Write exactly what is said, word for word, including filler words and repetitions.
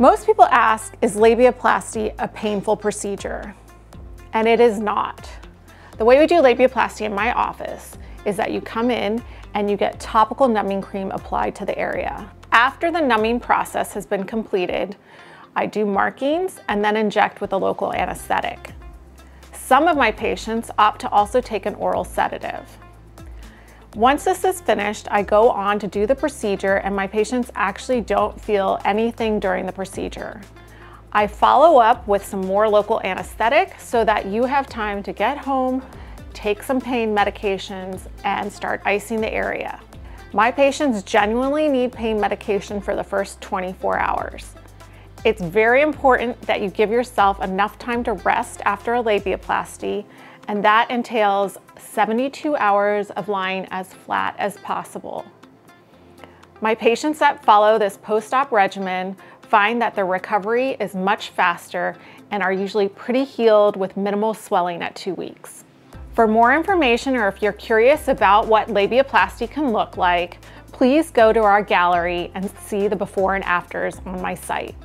Most people ask, is labiaplasty a painful procedure? And it is not. The way we do labiaplasty in my office is that you come in and you get topical numbing cream applied to the area. After the numbing process has been completed, I do markings and then inject with a local anesthetic. Some of my patients opt to also take an oral sedative. Once this is finished, I go on to do the procedure, and my patients actually don't feel anything during the procedure. I follow up with some more local anesthetic so that you have time to get home, take some pain medications, and start icing the area. My patients genuinely need pain medication for the first twenty-four hours. It's very important that you give yourself enough time to rest after a labiaplasty, and that entails seventy-two hours of lying as flat as possible. My patients that follow this post-op regimen find that their recovery is much faster and are usually pretty healed with minimal swelling at two weeks. For more information, or if you're curious about what labiaplasty can look like, please go to our gallery and see the before and afters on my site.